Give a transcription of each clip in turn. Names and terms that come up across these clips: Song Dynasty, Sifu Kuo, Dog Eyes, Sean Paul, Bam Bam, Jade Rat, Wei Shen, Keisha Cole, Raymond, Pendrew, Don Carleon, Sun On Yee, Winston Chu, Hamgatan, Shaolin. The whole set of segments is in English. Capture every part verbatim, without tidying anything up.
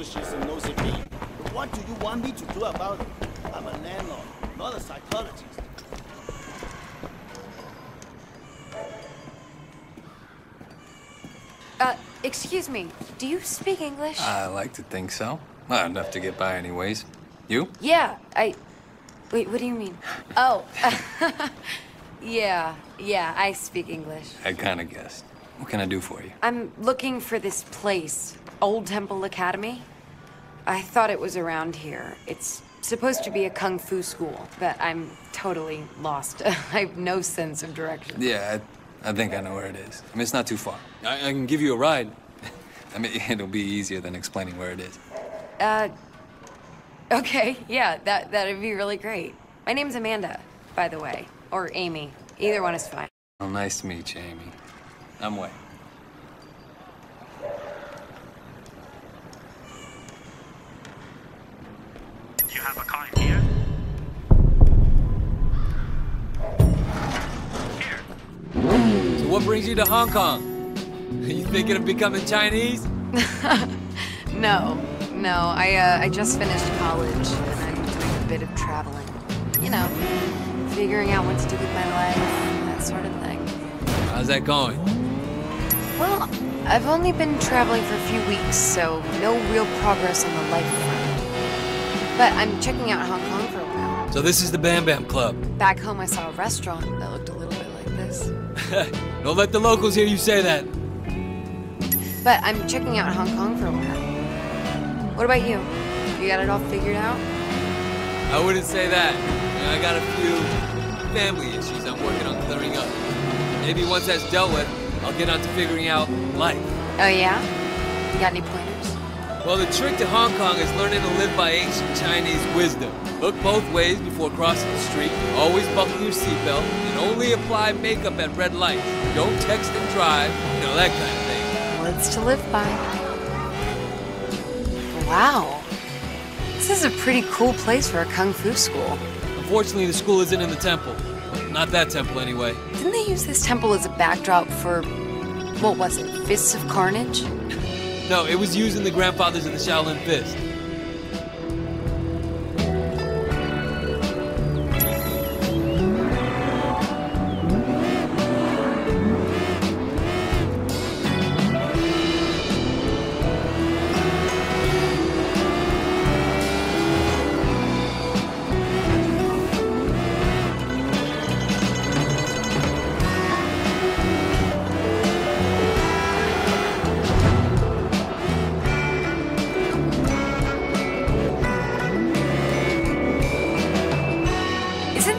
associates in Noseville. But what do you want me to do about it? I'm a landlord, not a psychologist. Uh, excuse me, do you speak English? I like to think so. Not enough to get by anyways. You? Yeah, I... Wait, what do you mean? Oh, uh, yeah, yeah, I speak English. I kinda guessed. What can I do for you? I'm looking for this place, Old Temple Academy. I thought it was around here. It's supposed to be a kung fu school, but I'm totally lost. I have no sense of direction. Yeah, I, I think I know where it is. I mean, it's not too far. I, I can give you a ride. I mean, it'll be easier than explaining where it is. Uh... Okay, yeah, that, that'd be really great. My name's Amanda, by the way, or Amy. Either one is fine. Well, nice to meet you, Amy. I'm Wei. You have a car in here? Here. So what brings you to Hong Kong? Are you thinking of becoming Chinese? No. No, I, uh, I just finished college, and I'm doing a bit of traveling. You know, figuring out what to do with my life, that sort of thing. How's that going? Well, I've only been traveling for a few weeks, so no real progress on the life front. But I'm checking out Hong Kong for a while. So this is the Bam Bam Club? Back home I saw a restaurant that looked a little bit like this. Don't let the locals hear you say that. But I'm checking out Hong Kong for a while. What about you? You got it all figured out? I wouldn't say that. You know, I got a few family issues I'm working on clearing up. Maybe once that's dealt with, I'll get on to figuring out life. Oh yeah? You got any pointers? Well, the trick to Hong Kong is learning to live by ancient Chinese wisdom. Look both ways before crossing the street, always buckle your seatbelt, and only apply makeup at red lights. Don't text and drive, you know, that kind of thing. Words to live by. Wow, this is a pretty cool place for a kung fu school. Unfortunately, the school isn't in the temple. Not that temple, anyway. Didn't they use this temple as a backdrop for, what was it, Fists of Carnage? No, it was used in the grandfathers of the Shaolin Fist.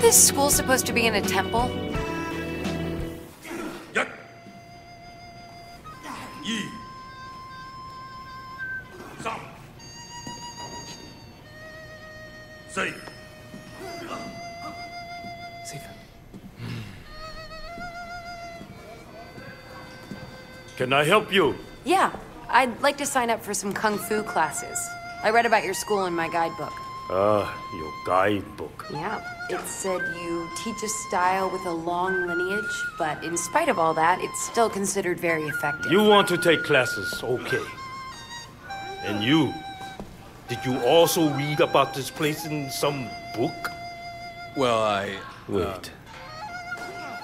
Is school supposed to be in a temple? Can I help you? Yeah, I'd like to sign up for some kung fu classes. I read about your school in my guidebook. Ah, uh, your guidebook. Yeah, it said you teach a style with a long lineage, but in spite of all that, it's still considered very effective. You want to take classes, okay. And you, did you also read about this place in some book? Well, I... Wait. Uh,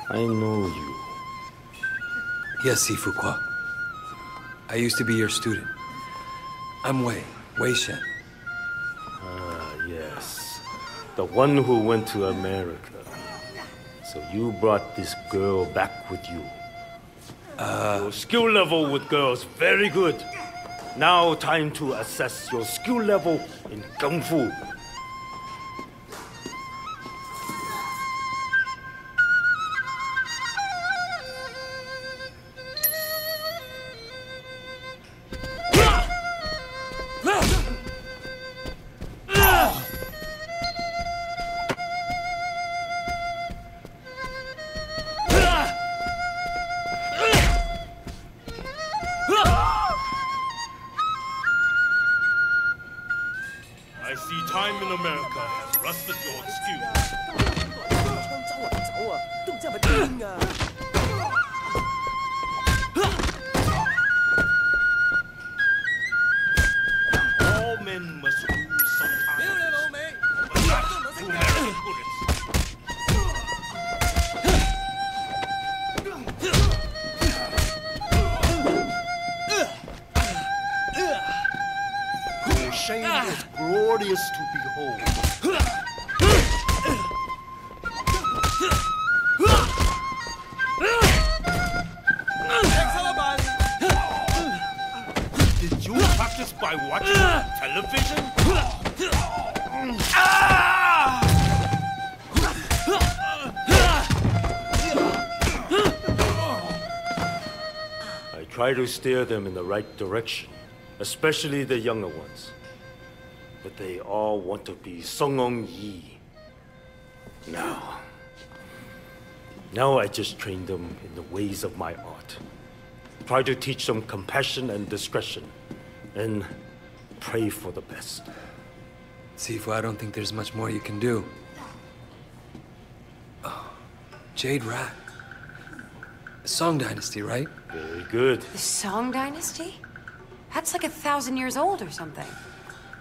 I know you. Yes, Sifu Kuo. I used to be your student. I'm Wei, Wei Shen. Yes, the one who went to America. So you brought this girl back with you. Uh, your skill level with girls, very good. Now time to assess your skill level in kung fu. marvelous to behold. Did you practice by watching television? Ah! Try to steer them in the right direction, especially the younger ones. But they all want to be Song On Yee. Now, now I just train them in the ways of my art. Try to teach them compassion and discretion, and pray for the best. Sifu, I don't think there's much more you can do. Oh, Jade Rat. The Song Dynasty, right? Very good. The Song Dynasty? That's like a thousand years old or something.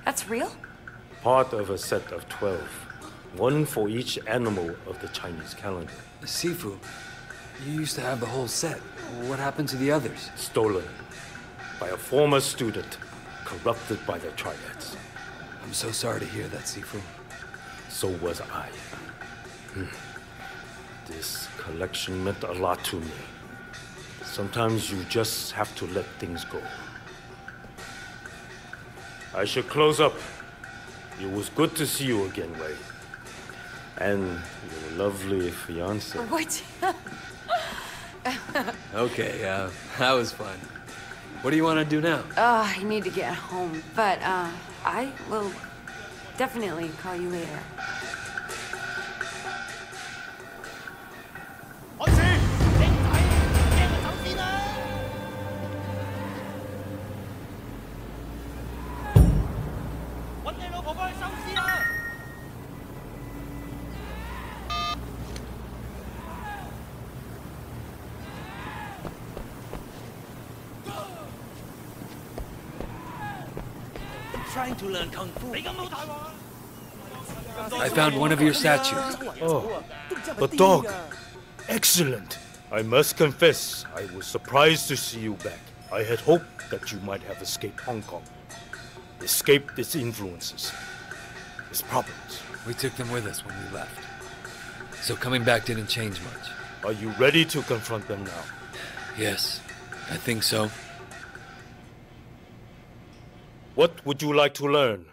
That's real? Part of a set of twelve. One for each animal of the Chinese calendar. Sifu, you used to have the whole set. What happened to the others? Stolen. By a former student. Corrupted by the triads. I'm so sorry to hear that, Sifu. So was I. Hmm. This collection meant a lot to me. Sometimes you just have to let things go. I should close up. It was good to see you again, Wei. And your lovely fiancé. What? Okay, uh, that was fun. What do you want to do now? Uh, I need to get home, but uh, I will definitely call you later. Trying to learn Kung Fu. I found one of your statues. Oh, the dog. Excellent. I must confess, I was surprised to see you back. I had hoped that you might have escaped Hong Kong. Escaped its influences, its problems. We took them with us when we left. So coming back didn't change much. Are you ready to confront them now? Yes, I think so. What would you like to learn?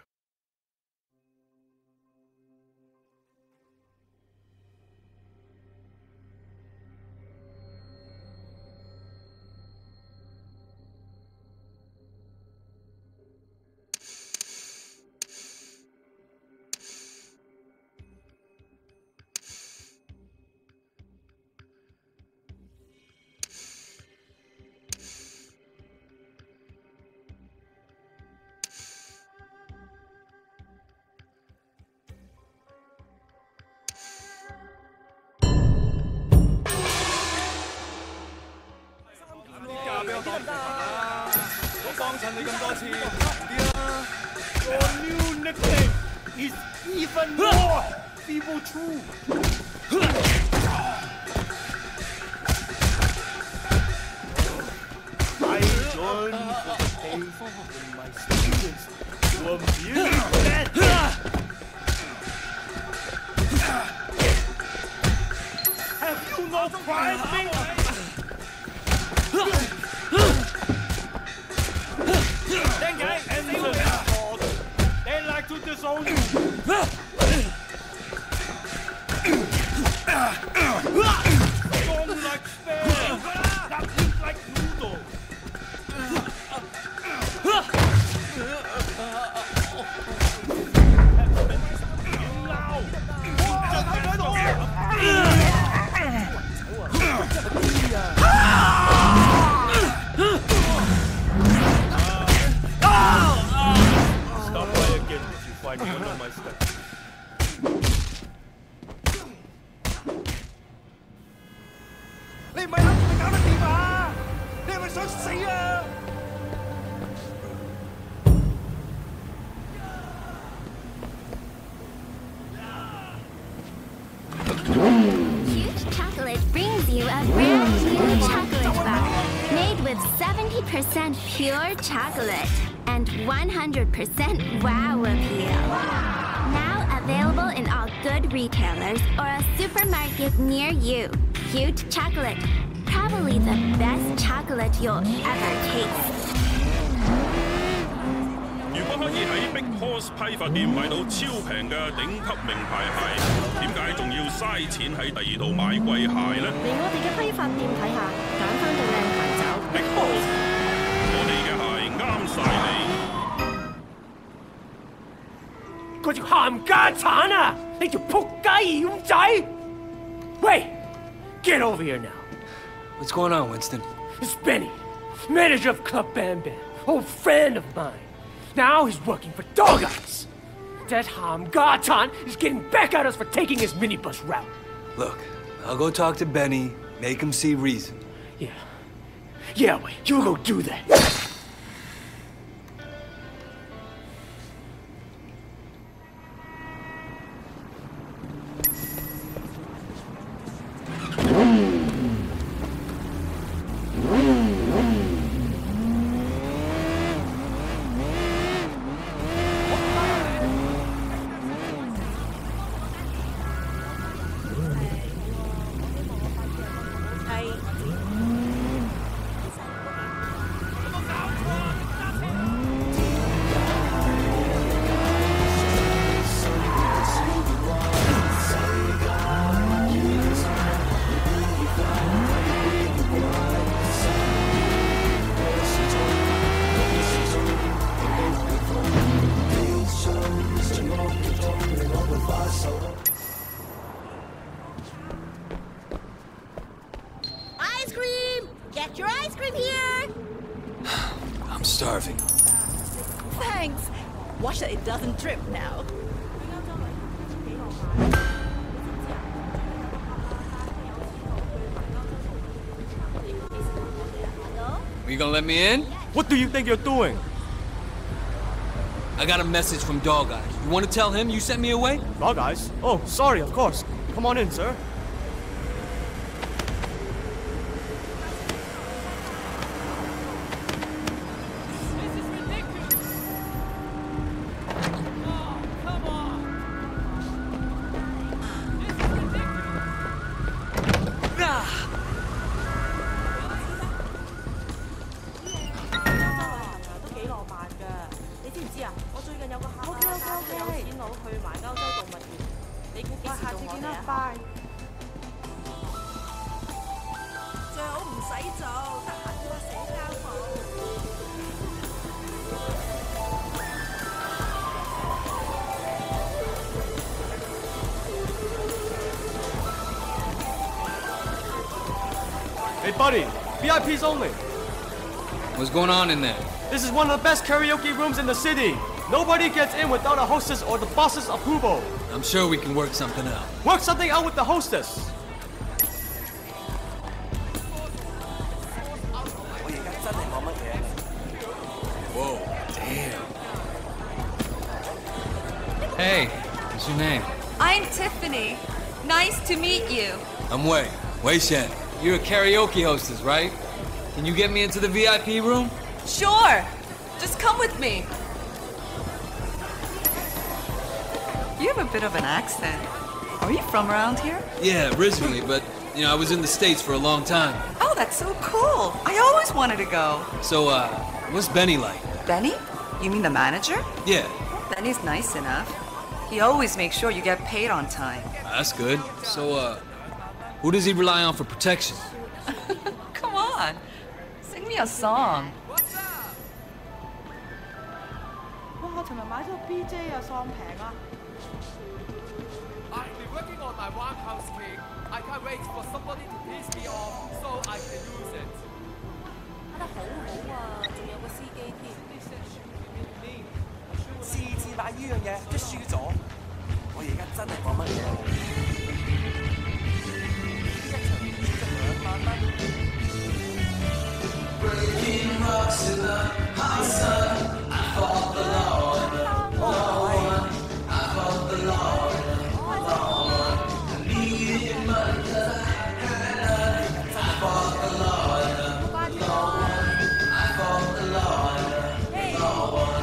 Your new nickname is even more feeble true. I joined the faith when my students were merely bad. Have you not prized me? This old Huge chocolate brings you a real huge chocolate bar made with seventy percent pure chocolate. and one hundred percent wow appeal. Now available in all good retailers or a supermarket near you. Cute chocolate. Probably the best chocolate you'll ever taste. 如果可以喺 Big Horse 批發店買到超平嘅頂級名牌鞋，點解仲要嘥錢喺第二度買貴鞋呢？嚟我哋嘅批發店睇下，揀翻對靚鞋走。Big Horse， 我哋嘅鞋啱曬你。嗰條鹹家產啊！你條撲街二五仔！喂 ，get over here now. What's going on, Winston? It's Benny, manager of Club Bam Bam, old friend of mine. Now he's working for Dog Eyes. That Hamgatan is getting back at us for taking his minibus route. Look, I'll go talk to Benny, make him see reason. Yeah. Yeah, wait, you go do that. You gonna let me in? What do you think you're doing? I got a message from Dog Eyes. You wanna tell him you sent me away? Dog Eyes? Oh, sorry, of course. Come on in, sir. Hey buddy, V I Ps only. What's going on in there? This is one of the best karaoke rooms in the city. Nobody gets in without a hostess or the boss's approval. I'm sure we can work something out. Work something out with the hostess. Whoa, damn. Hey, what's your name? I'm Tiffany. Nice to meet you. I'm Wei, Wei Shen. You're a karaoke hostess, right? Can you get me into the V I P room? Sure! Just come with me. You have a bit of an accent. Are you from around here? Yeah, originally, but, you know, I was in the States for a long time. Oh, that's so cool. I always wanted to go. So, uh, what's Benny like? Benny? You mean the manager? Yeah. Benny's nice enough. He always makes sure you get paid on time. That's good. So, uh... who does he rely on for protection? Come on, sing me a song. What's up? Wow, I just bought a B J, it's so cheap. I've been working on my one house cake. I can't wait for somebody to piss me off, so I can use it. That's good. There's a driver. Every time I buy this thing, I lose. I'm really saying what? Breaking rocks in the hot sun. I fought the law in the long run. I fought the law in the long run. I needed money cause I had none. I fought the law in the long run. I fought the law in the long run.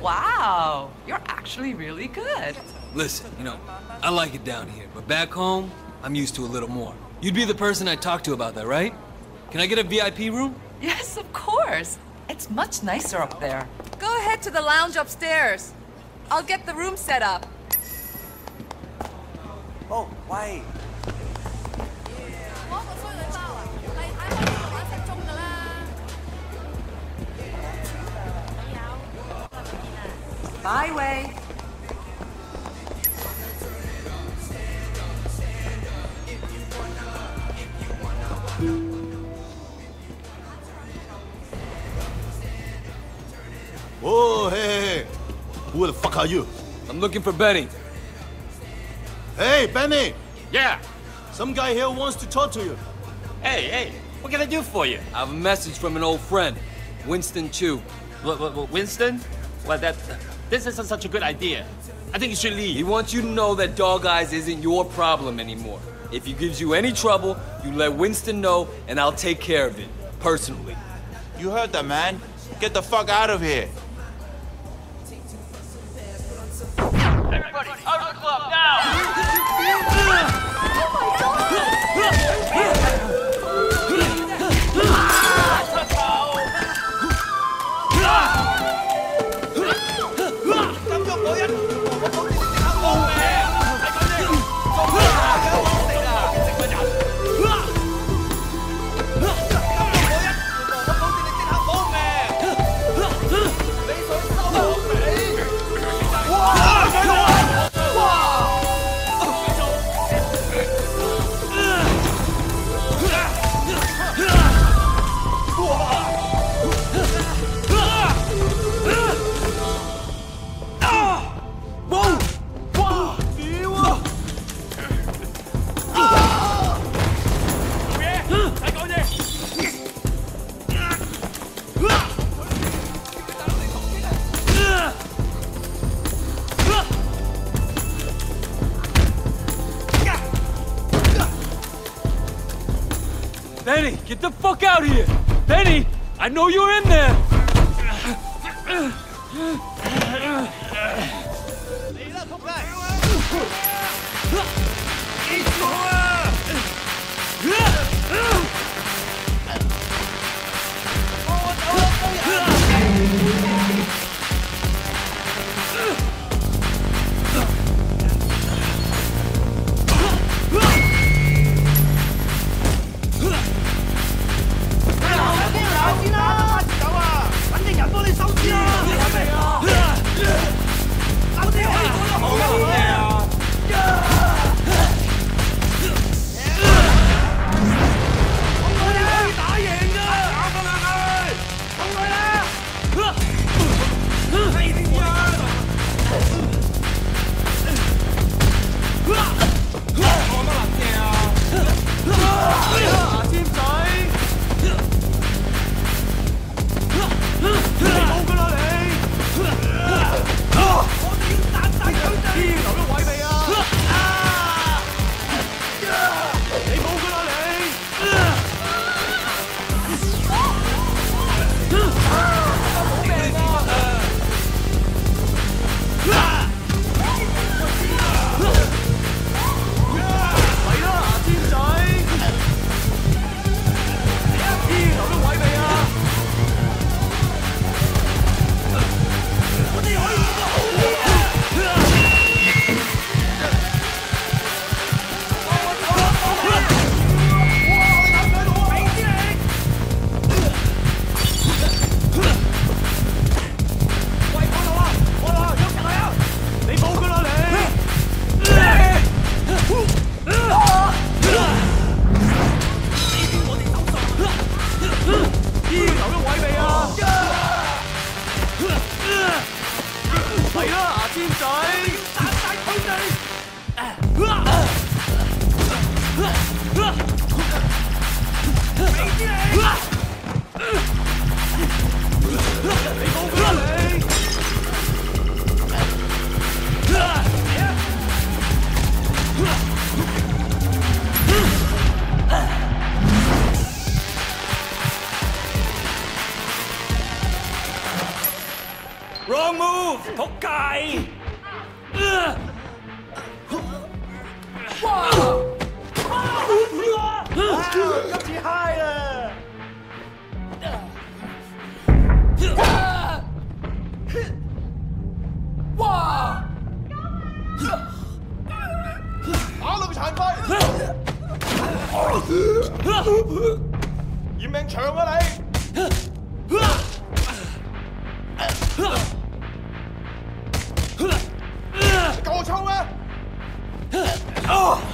Wow, you're actually really good. Listen, you know, I like it down here, but back home, I'm used to a little more. You'd be the person I talked to about that, right? Can I get a V I P room? Yes, of course. It's much nicer up there. Go ahead to the lounge upstairs. I'll get the room set up. Oh, why? Bye, Wei. Whoa, hey, hey, hey. Who the fuck are you? I'm looking for Benny. Hey, Benny! Yeah? Some guy here wants to talk to you. Hey, hey, what can I do for you? I have a message from an old friend, Winston Chu. Winston? Well, that, this isn't such a good idea. I think you should leave. He wants you to know that Dog Eyes isn't your problem anymore. If he gives you any trouble, you let Winston know, and I'll take care of it, personally. You heard that, man. Get the fuck out of here. Everybody, out of the club, now! Benny, get the fuck out of here! Benny, I know you're in there! Huh! Don't move, Pokai! Whoa! Wow, got you higher! Wow! All of it, you mean turn away? Oh!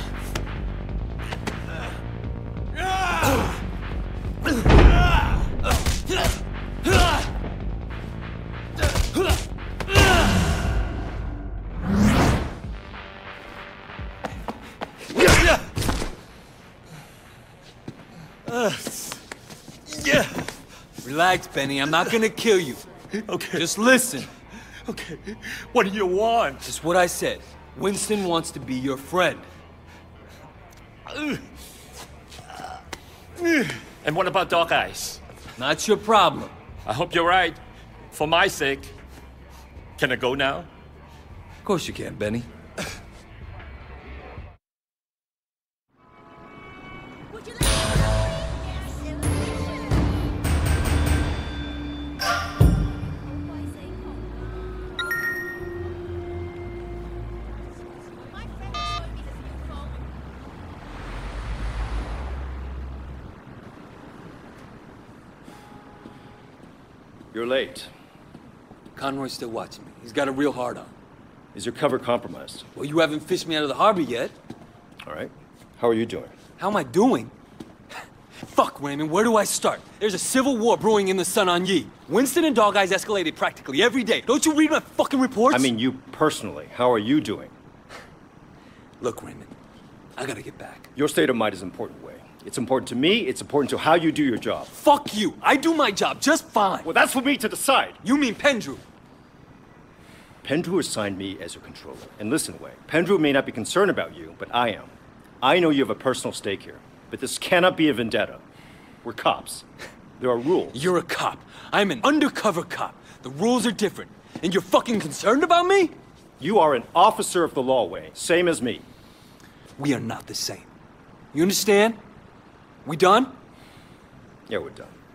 Relax, Benny. I'm not gonna kill you. Okay. Just listen. Okay. What do you want? Just what I said. Winston wants to be your friend. And what about Dog Eyes? Not your problem. I hope you're right. For my sake. Can I go now? Of course you can, Benny. You're late. Conroy's still watching me. He's got a real hard on. Is your cover compromised? Well, you haven't fished me out of the harbor yet. All right. How are you doing? How am I doing? Fuck, Raymond, where do I start? There's a civil war brewing in the Sun On Yee. Winston and Dog Eyes escalated practically every day. Don't you read my fucking reports? I mean, you personally. How are you doing? Look, Raymond, I gotta get back. Your state of mind is important, Wei. It's important to me, it's important to how you do your job. Fuck you! I do my job just fine! Well, that's for me to decide! You mean Pendrew? Pendrew assigned me as your controller. And listen, Wei, Pendrew may not be concerned about you, but I am. I know you have a personal stake here, but this cannot be a vendetta. We're cops. There are rules. You're a cop. I'm an undercover cop. The rules are different. And you're fucking concerned about me? You are an officer of the law, Wei. Same as me. We are not the same. You understand? We done? Yeah, we're done.